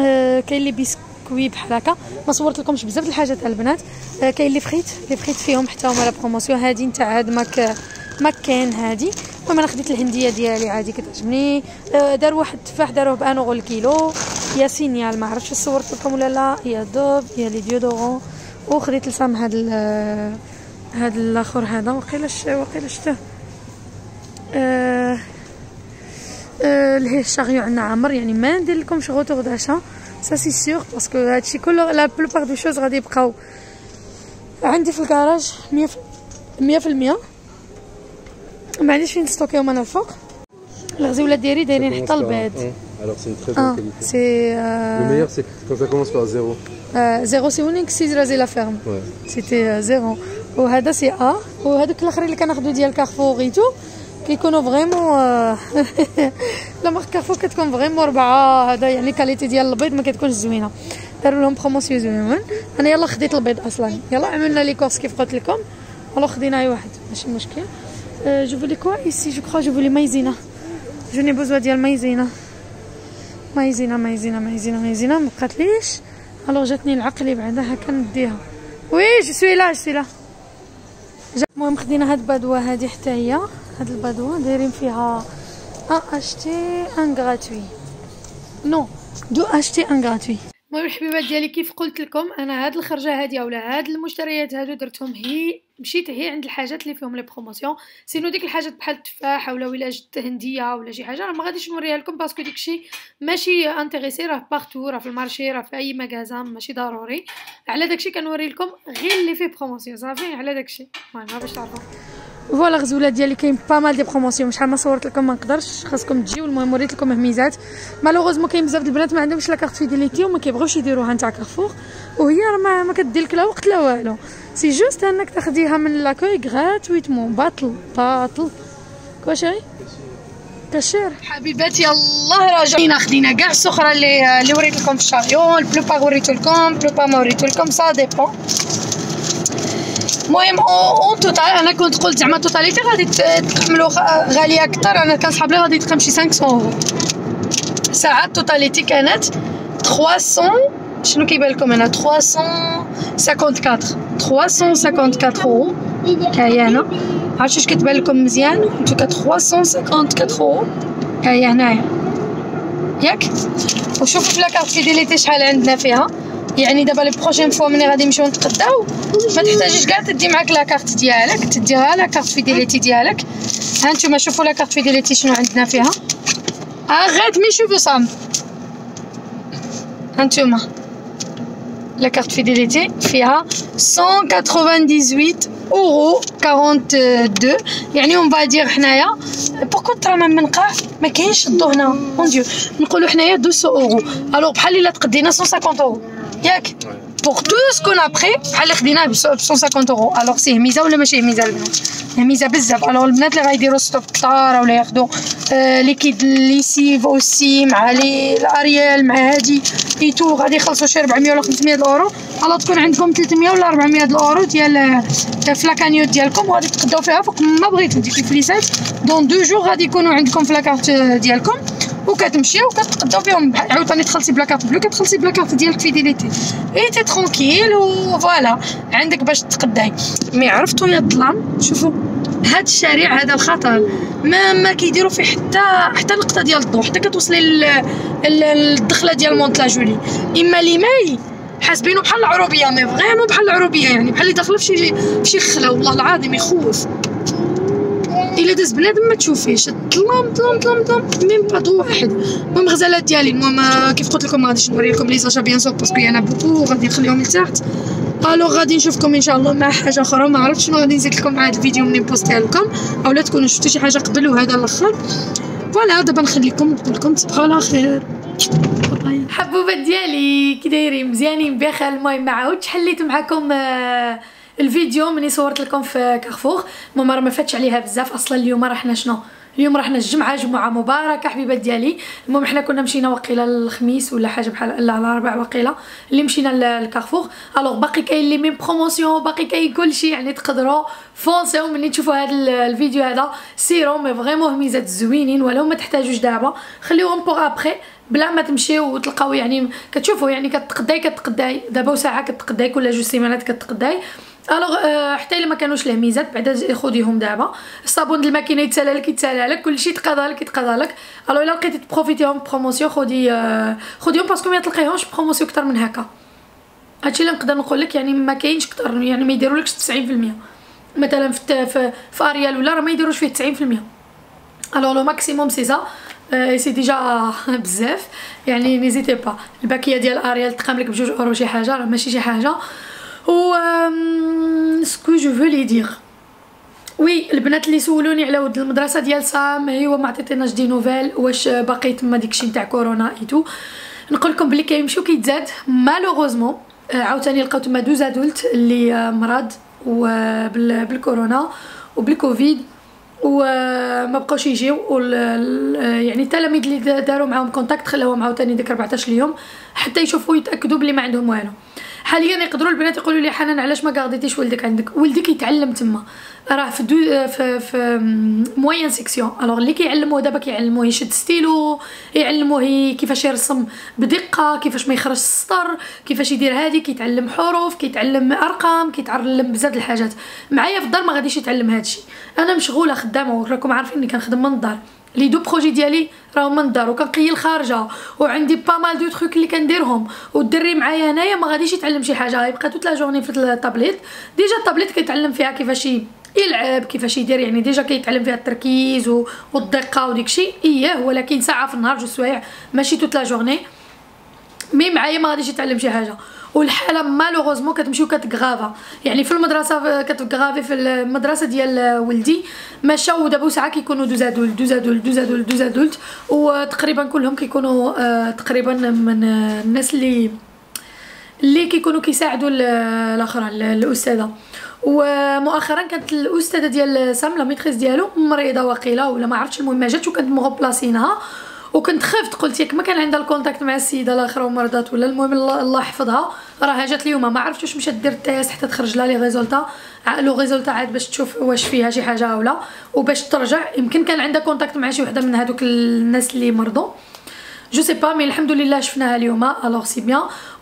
آه كاين لي بسكوي بحال هكا ما صورت لكمش بزاف د الحاجات البنات. آه كاين لي فخيت. لي فخيت فيهم حتى هما لا بروموسيون. هادي نتاع هاد ماك ماكين هادي. المهم انا خديت الهنديه ديالي عادي كتعجبني. دار واحد التفاح داروه بانوغو الكيلو يا سينيال ما عرفتش صورت لكم ولا لا يا دوب يا لي ديودورون. وخديت لسام هاد هاد الاخر هذا وقيلا وقيلا شتاه اللي هي الشغيو عندنا عامر يعني ما ندير لكمش غوتور داشا سا سي سيغ باسكو هادشي كله لا بلوبار دو شوز غادي يبقاو عندي في الكراج مية في المية. معليش فين نستوكيهم انا الفوق. الغزيولات ديالي دايرين حتى البيض. Alors c'est une très bonne qualité. C'est euh... le meilleur c'est quand ça commence par zéro. Euh zéro c'est unique six rasé la ferme. Ouais. C'était zéro. وهذا سي ا وهذوك الاخرين اللي كناخذو ديال كارفور ايتو كيكونوا فريمون لا مارك كارفور كتكون فريمون أربعة هذا يعني كاليتي ديال البيض ما كتكونش زوينه. داروا لهم بروموسيون زوينون. انا يلا خديت البيض اصلا يلا عملنا لي كورس كيف قلت لكم والله خدينا اي واحد ماشي مشكل. جو فولي كوا ايسي جو كرو جو فولي مايزينا جو ني بوزوا ديال مايزينا مايزينا مايزينا مايزينا مايزينا ما بقاتليش. الوغ جاتني العقلي بعدا هكا نديها وي جو سوي لا جو سوي لا. المهم خدينا هاد البادوه هادي حتى هي هاد البادوه دايرين فيها ان اشتي ان غراتوي نو دو اشتي ان غراتوي. المهم الحبيبات ديالي كيف قلت لكم انا هاد الخرجه هادي اولا هاد المشتريات هادو درتهم هي مشيت هي عند الحاجات اللي فيهم لي بروموسيون. سينو ديك الحاجات بحال التفاح اولا ولا جبت هنديه ولا شي حاجه راه ما غاديش نوريها لكم باسكو داكشي ماشي انتريسي راه بارتو راه في المارشي راه في اي مغازان ماشي ضروري. على داكشي كنوري لكم غير اللي فيه بروموسيون صافي على داكشي. المهم باش تعرفوا فوالا الغزولات ديالي كاين با مال دي بروموسيون شحال ما صورت لكم ما نقدرش خاصكم تجيو. المهم وريت لكم هميزات مالوغوزمون كاين بزاف د البنات ما عندهمش لا كارت فيديليتي وما كيبغيوش يديروها نتاع كارفور وهي راه ما كديلك لا وقت لا والو. سي جوست انك تاخديها من لاكوي غراتويتمون باطل باطل كاشري كاشير. حبيباتي الله راجعين خدينا كاع السخره اللي اللي وريت لكم في الشاريون. البلوبا وريتو لكم بلوبا ما وريتو لكم سا ديبون. المهم اون توتال انا كنت قلت زعما توتاليتي غادي تحملو غاليه اكثر. انا كنصحاب لي غادي تقام شي خمسمية يورو ساعات. توتاليتي كانت ثلاثمية شنو كيبان لكم هنا ثلاثمية وخمسة وخمسين ثلاثمية وخمسة وخمسين كايانا. عرفتوا واش كتبان لكم مزيان نتوما ثلاثمية وخمسة وخمسين كايا هنايا ياك. وشوفوا في لاكارت فيديليتي شحال عندنا فيها يعني دابا لي بروجين فوا ملي غادي نمشيو نتقداو ما تحتاجيش كاع تدي معاك لاكارت ديالك تديها لاكارت فيديليتي ديالك. ها نتوما شوفوا لاكارت فيديليتي شنو عندنا فيها. ها غير مي شوفوا صام ها نتوما لا كارت فيديليتي فيها مية وثمانية وتسعين اورو اثنين وأربعين، يعني اون فادير حنايا بوركو ترى ما منقاه ما كاينش الضو هنا اون ديو نقولوا حنايا مئتين اورو الو بحال الا تقدينا مئة وخمسين اورو ياك بور تو سكون ابري بحال اللي خديناه ب مئة وخمسين اورو. الو سيه ميزه ولا ماشي ميزه البنات؟ ميزه بزاف. الو البنات اللي غيديروا ستوب طار ولا ياخذوا آه ليكيد ليسيف اوسي مع لي الاريال مع هادي ايتو غادي يخلصوا شي أربعمية ولا خمسمية اورو. الو تكون عندكم ثلاثمية ولا أربعمية اورو ديال فلاكانيوت ديالكم وغادي تقداو فيها فوق ما بغيتو. ديك الفليسات دون دو جور غادي يكونوا عندكم في لاكارت ديالكم وكتمشيو وكتقداو فيهم. عاوتاني تخلصي بلا كارت بلو كتخلصي بلا كارت ديالك فيديليتي اي تي ترونكيل و فوالا عندك باش تقداي. مي عرفتو يا الظلام، شوفوا هاد الشارع هذا الخطر ما ما كيديروا فيه حتى حتى نقطه ديال الضو حتى كتوصلي للدخله ديال مونتلاجولي. اما لي ماي حاسبينو بحال العروبيه، مي فريمون بحال العروبيه، يعني بحال اللي داخله فشي فشي خلا والله العظيم يخوف. الا داز بنادم ما تشوفيش الظلام ظلام ظلام ظلام ميم با ضو واحد. المهم غزالات ديالي، المهم كيف قلت لكم ما غاديش نوري لكم لي زاشا بيان سور باسكو انا بوكو غادي نخليهم لتحت. الو غادي نشوفكم ان شاء الله مع حاجه اخرى. ما عرفتش شنو غادي نزيد لكم مع هذا الفيديو منين بوستيه لكم، اولا تكونوا شفتوا شي حاجه قبل وهذا الاخر. فوالا دابا نخليكم نقول لكم تصبحوا على خير. حبوبات ديالي كي دايرين؟ مزيانين بخير. المهم ما عاودتش حليت معكم الفيديو مني صورت لكم في كارفور، المهم راه ما فاتش عليها بزاف. اصلا اليوم راه حنا شنو، اليوم راه حنا الجمعه، جمعه مباركه حبيبات ديالي. المهم حنا كنا مشينا وقيله الخميس ولا حاجه بحال، لا الاربع وقيله اللي مشينا للكارفور. الوغ باقي كاين لي ميم بروموسيون، باقي كاين كلشي، يعني تقدروا فونسيو ملي تشوفوا هذا الفيديو هذا سيرو. مي فريمون ميزات زوينين ولاو ما تحتاجوش دابا، خليوهم بوغ ابري بلا ما تمشيو وتلقاو، يعني كتشوفوا يعني كتقداي كتقداي دابا ساعه كتقداي كل جوج سيمانات كتقداي. الوغ حتى الا ما كانوش له ميزات بعدا خديهم دابا. الصابون ديال الماكينه يتسالى لك يتسالى لك كلشي تقضى لك يتقضى لك. الوغ الا لقيتي تبروفيتيهم بروموسيون خدي خديهم باسكو ما تلقيهمش بروموسيون اكثر من هكا. هادشي اللي نقدر نقول لك، يعني ما كاينش اكثر، يعني ما يديرولكش تسعين بالمية مثلا في في, في اريال ولا راه ما يديروش فيه تسعين بالمية. الوغ لو ماكسيموم سي زا اي سي ديجا بزاف، يعني نيزيتي با. الباكيه ديال اريال تقام لك بجوج اورو شي حاجه، راه ماشي شي حاجه. و سكو جو فو لي دير وي البنات اللي سولوني على ود المدرسه ديال سام، ايوا ما عطيتيناش دي نوفيل واش باقي تما داكشي نتاع كورونا ايتو، نقول لكم بلي كيمشيو كيتزاد مالوغوزمون. عاوتاني لقاو تما دوز ادولت اللي مرض بالكورونا وبالكوفيد وما بقاوش يجيو، يعني التلاميذ اللي داروا معاهم كونتاكت خلاوهم عاوتاني ديك أربعطاش اليوم حتى يشوفوا يتاكدوا بلي ما عندهم والو. حاليا يقدروا البنات يقولوا لي حنان علاش ما غاديتيش ولدك عندك؟ ولدك يتعلم تما، راه في دو في, في موين سيكسيون. الوغ اللي كيعلموه دابا كيعلموه يشد ستيلو، يعلموه كيفاش يرسم بدقه، كيفاش ما يخرجش السطر، كيفاش يدير هادي، كيتعلم حروف، كيتعلم ارقام، كيتعلم بزاف الحاجات. معايا في الدار ما غاديش يتعلم هادشي، انا مشغوله خدامه راكم عارفيني كنخدم من الدار. لي دو بروجي ديالي راهم من الدار وكنقيل خارجه وعندي با مال دو تروك اللي كنديرهم، والدري معايا هنايا ما غاديش يتعلم شي حاجه، غيبقى توت لا جورني في الطابليت. ديجا الطابليت كيتعلم فيها كيفاش يلعب كيفاش يدير، يعني ديجا كيتعلم فيها التركيز والدقه وديكشي اياه، ولكن ساعه في النهار جوج سوايع ماشي توت لا جورني. مي معايا ما غاديش يتعلم شي حاجه، والحاله مالوغوزمون كتمشي وكتكغافا، يعني في المدرسه كتكغافي. في المدرسه ديال ولدي مشاو دابا ساعه كيكونوا دوز ادولت دوز ادولت دوز ادولت دوز ادولت، وتقريبا كلهم كيكونوا آه تقريبا من آه الناس اللي اللي كيكونوا كيساعدوا الاخرى الاستاذه. ومؤخرا كانت الاستاذه ديال سام لا ميتريس ديالو مريضه وقيله ولا ما عرفتش، المهم ما جاتش وكانت مغبلاصينها وكنت خفت قلت ياك ما كان عندها الكونتاكت مع السيده الاخرى ومرضات ولا. المهم الله يحفظها راها جات اليوم ما عرفتش واش مشات دير التيست حتى تخرج لها لي ريزولطا لو ريزولطا عاد باش تشوف واش فيها شي حاجه ولا، وباش ترجع يمكن كان عندها كونتاكت مع شي وحده من هذوك الناس اللي مرضوا جو سي با. مي الحمد لله شفناها اليوم الوغ سي بيان.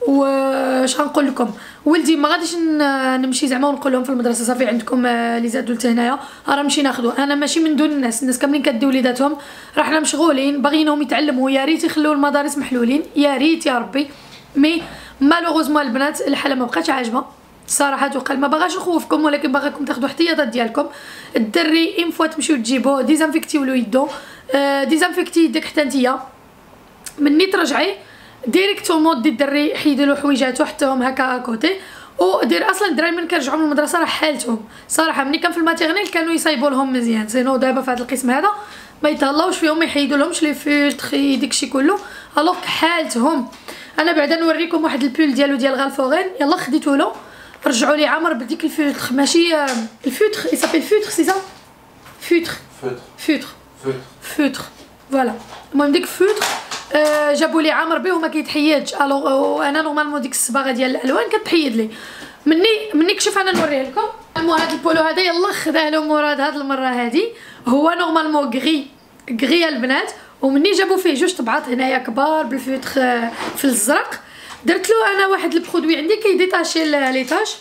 واش غنقول لكم ولدي ما غاديش نمشي زعما ونقول لهم في المدرسه صافي عندكم لي زادولت هنايا راه مشي ناخذو، انا ماشي من دون الناس، الناس كاملين كدي وليداتهم راه حنا مشغولين باغيينهم يتعلموا. يا ريت يخلوا المدارس محلولين، يا ريت يا ربي. مي مالوغوزمون البنات الحاله ما بقاتش عاجبه صراحه تقال، ما باغاش نخوفكم ولكن باغاكم تاخذوا احتياطات ديالكم. الدري ايم فوا تمشيو تجيبوه ديزانفيكتيو له يدو، ديزانفيكتي يدك حتى نتيا مني ترجعي ديريكتومون دي الدري حيدلو حويجاتو حطوهم هكا كوتي ودير اصلا الدراري من كيرجعوا من المدرسه راه حالتهم صراحه ملي كان في الماتيرنيل كانوا يصايبوا لهم مزيان زينو. دابا في هذا القسم هذا ما يتهلاوش فيهم، ما يحيدوا لهمش لي فيلتري داكشي كله، الوغ حالتهم. انا بعدا نوريكم واحد البول ديالو ديال غالفوغين، يلا خديته له رجعوا لي عامر بديك الفيلتر، ماشي الفيلتر يسابيل فيلتر سيزا فيلتر فيلتر فيلتر فوالا. المهم ديك الفيلتر أه جابوا لي عامر بيه وما كيتحيدش، الوغ انا نورمالمون ديك الصباغه ديال الالوان كتحيد لي مني مني كشوف. انا نوريه لكم المهم هذا البولو هذا يلا خداه له مراد هاد المره هادي، هو نورمالمون كغي كغي البنات، ومني جابوا فيه جوج طبعات هنايا كبار بالفيتخ في الازرق. درت له انا واحد البرودوي عندي كيديطاشي لي طاش،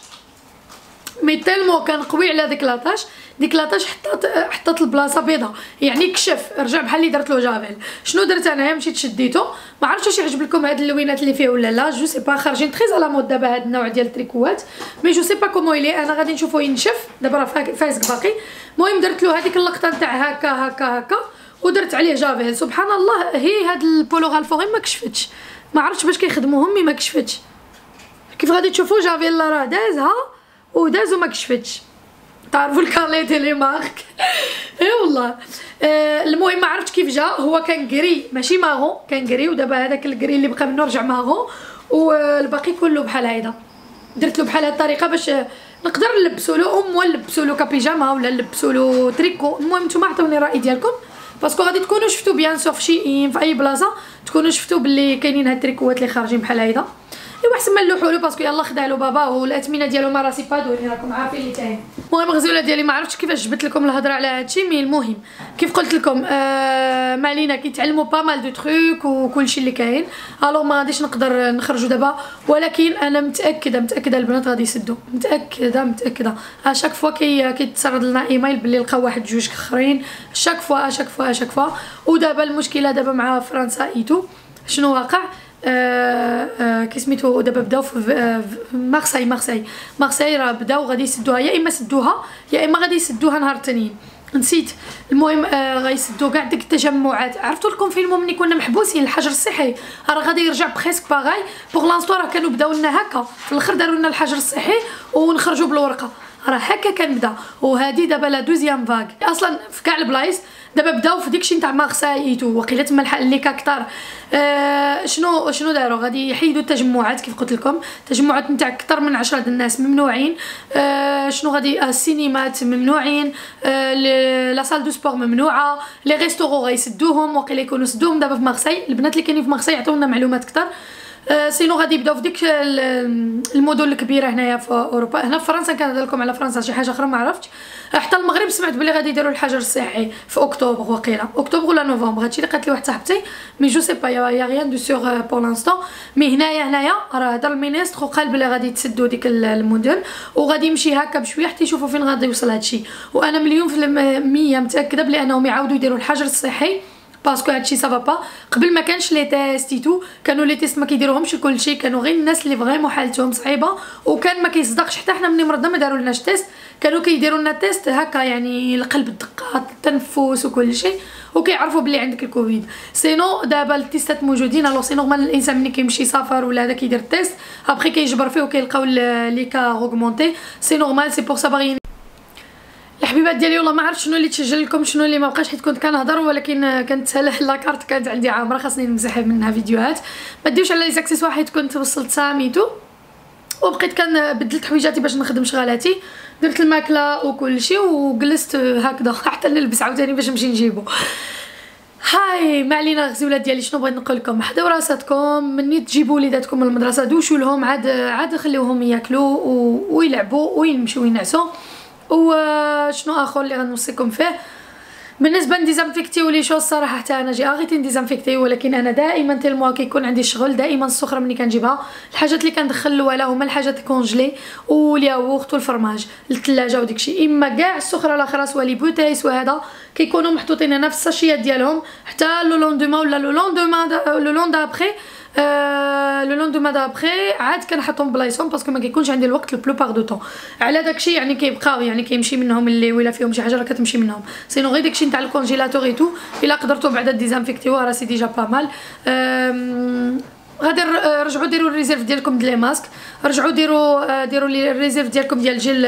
مي تالمو كان قوي على ديك لاطاش، ديك لاطاش حطات حطات البلاصه بيضاء يعني كشف رجع بحال اللي درت له جافيل. شنو درت انا؟ مشيت شديته، ما عرفتش واش يعجب لكم هاد اللوينات اللي فيه ولا لا، جو سي با خارجين تري على مود دابا هاد النوع ديال التريكوات، مي جو سي با كومو يلي، انا غادي نشوفو ينشف دابا راه فازك باقي. المهم درت له هذيك اللقطه نتاع هكا هكا هكا ودرت عليه جافيل. سبحان الله هي هاد البولو غالفوغين ما كشفتش، ما عرفتش باش كيخدموهم مي ما كشفتش. كيف غادي تشوفوا جافيل راه دازها ودازو ما كشفتش، تعرفوا الكارلي ديال لي مارك اي والله. آه المهم ما عرفتش كيف جا، هو كان كري ماشي ماغون، كان كري ودابا هذاك الكري اللي بقى منه رجع ماغون والباقي كله بحال هيدا. درت له بحال هاد الطريقه باش نقدر نلبسو له ام ولا نلبسو له كابيجاما ولا نلبسو له تريكو. المهم نتوما عطوني الراي ديالكم باسكو غادي تكونوا شفتوا بيان سور في شي في اي بلاصه، تكونوا شفتوا باللي كاينين هاد التريكوات اللي خارجين بحال هيدا. ايوا حسن ما نلوحوا له باسكو يلاه خداه له بابا والاثمنه ديالو ما راسي با دوري، راكم عارفين اللي كاين. المهم الغزوله ديالي ما عرفتش كيفاش جبت لكم الهضره على هادشي، مي المهم كيف قلت لكم آه مالينا كيتعلموا با مال دو تروك وكلشي اللي كاين، الو ما غاديش نقدر نخرجوا دابا، ولكن انا متاكده متاكده البنات غادي يسدوا، متاكده متاكده اشاك فوا كي كيتصرد لنا ايميل باللي لقاو واحد جوج اخرين اشاك فوا اشاك فوا اشاك فوا. ودابا المشكله دابا مع فرنسا ايتو شنو واقع أه أه كسميتو دابا بداو في مارساي مارساي مارساي راه بداو غادي يسدوها، يا اما سدوها يا اما غادي يسدوها نهار التنين نسيت. المهم آه غيسدو كاع ديك التجمعات، عرفتو لكم فيلم ملي كنا محبوسين الحجر الصحي راه غادي يرجع بريسك باغاي بوغ لانستو، راه كانوا بداو لنا هكا في الاخر داروا لنا الحجر الصحي ونخرجوا بالورقه، راه هكا كنبدا. وهادي دابا لا دوزيام فاغ اصلا في كاع البلايص دابا بداو في داكشي نتاع مارسايتو، وقيله تما الحال اللي كاكثر. آه شنو شنو داروا غادي يحيدوا التجمعات كيف قلت لكم، تجمعات نتاع اكثر من عشرة د الناس ممنوعين. آه شنو غادي السينمات ممنوعين، آه لا سال دو سبور ممنوعه، لي ريستورو غيسدوهم وقيله يكونوا سدوهم دابا في مارساي. البنات اللي كاينين في مارساي يعطيونا معلومات اكثر. أه سينو غادي يبداو في ديك المدن الكبيره هنايا في اوروبا، هنا في فرنسا كنهضر لكم على فرنسا شي حاجه اخرى ما عرفتش. حتى المغرب سمعت بلي غادي يديروا الحجر الصحي في اكتوبر وقيله اكتوبر ولا نوفمبر، هادشي اللي قالت لي واحد صاحبتي مي جو سي با يا ريان دو سور بور لانستون. مي هنايا هنايا راه هضر المينيستر وقال بلي غادي تسدوا ديك المدن وغادي يمشي هكا بشويه حتى يشوفوا فين غادي يوصل هادشي. وانا مليون في المية متاكده بلي انهم يعاودوا يديروا الحجر الصحي باسكو هادشي سافا با. قبل ما كانش لي تيست ايتو، كانوا لي تيست ما كيديروهمش لكلشي، كانوا غير الناس اللي فريمون حالتهم صعيبه وكان ما كيصدقش حتى حنا ملي مرضنا ما دارولناش تيست، كانوا كيديروا لنا تيست هكا يعني القلب الدقات التنفس وكلشي وكيعرفوا بلي عندك الكوفيد. سينو دابا التيستات موجودين، الو سي نورمال الانسان ملي كيمشي يسافر ولا هذا كيدير التيست ابخي كيجبر فيه وكيلقاو لي كا اوغمونتي، سي نورمال سي بور سا باغي. الحبيبات ديالي والله ما عرفت شنو اللي تسجل لكم شنو اللي ما بقاش حيت كنت كنهضر، ولكن كنتساله لاكارت كانت عندي عامره خاصني نمزح منها فيديوهات. ما ديوش على لي زاكسيسوار حيت كنت وصلت ساميتو وبقيت كنبدل حويجاتي باش نخدم شغالاتي، درت الماكله وكلشي وجلست هكذا حتى نلبس عاوتاني باش نمشي نجيبو. هاي ما علينا الغزولات ديالي شنو بغيت نقول لكم، حداو راساتكم مني تجيبوا وليداتكم من المدرسه دوشوا لهم عاد عاد خليوهم ياكلوا ويلعبوا ويمشيو ينعسوا. وشنو اخر اللي غنوصيكم فيه بالنسبه نديزانفيكتيو لي شوز، صراحه حتى انا جي اغيت نديزانفيكتيو، ولكن انا دائما تلموا كيكون عندي الشغل دائما السخره ملي كنجيبها الحاجات اللي كندخل لولا هما الحاجات الكونجلي والياغورت والفرماج للثلاجه وداكشي، اما كاع السخره الاخرى سوا لي بوتاي سوا هذا كيكونوا محطوطين هنا في الساشيات ديالهم حتى لو لوندوما ولا لو لوندوما لو لوند ابري أه لو لوندوما دابري عاد كنحطهم بلايصهم باسكو ما كيكونش عندي الوقت لو بلوبار دو طون على داكشي يعني كيبقاو يعني كيمشي منهم اللي ولا فيهم شي حاجه راه كتمشي منهم. سينو غير داكشي نتاع الكونجيلاتور اي تو الا قدرتو بعدا ديزانفيكتيوه راه سي ديجا با مال. غادي رجعوا ديروا الريزيرف ديالكم ديال لي ماسك، رجعوا ديروا ديروا لي الريزيرف ديالكم ديال جيل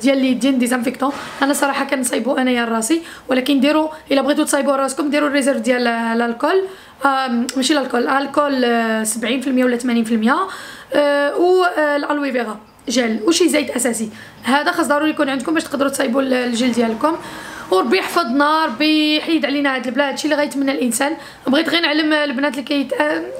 ديال اليدين ديزانفيكتون. انا صراحه كنصايبو انايا راسي، ولكن ديروا الا بغيتو تصايبو راسكم ديروا الريزيرف ديال الكحول، ماشي الكحول، الكحول سبعين في المية ولا ثمانين في المية، والالوي فيغا جل وشي زيت اساسي. هذا خاص ضروري يكون عندكم باش تقدروا تصايبوا الجلد ديالكم. وربي يحفظنا، ربي يحيد علينا هاد البلاد، هادشي اللي غيتمنى الانسان. بغيت غير نعلم البنات اللي كيت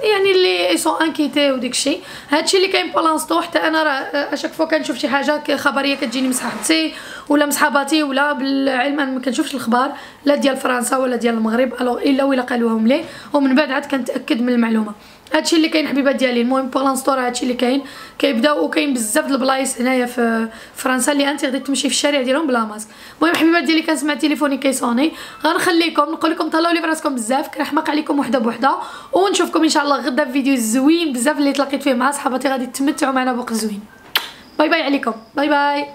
يعني اللي اي سون انكيتي وداكشي، هادشي اللي كاين بلانصتو. حتى انا راه اشاك فوا كنشوف شي حاجه خبريه كتجيني من صحابتي ولا من صحاباتي، ولا بالعلم انا ما كنشوفش الاخبار لا ديال فرنسا ولا ديال المغرب، الوغ الا ولا قالوهم لي ومن بعد عاد كنتاكد من المعلومه. هادشي اللي كاين حبيبات ديالي. المهم بلانصتو راه هادشي اللي كاين، كيبداو وكاين بزاف د البلايص هنايا في فرنسا اللي انت غادي تمشي في الشارع ديالهم بلا ماسك. المهم حبيبات ديالي كنسمع تليفوني كيصوني، غنخليكم نقول لكم طلعوا لي براسكم بزاف، كنحماق عليكم وحده بوحده، ونشوفكم ان شاء الله غدا في فيديو زوين بزاف اللي تلاقيت فيه مع صحاباتي، غادي تمتعوا معنا بوقت زوين. باي باي عليكم، باي باي.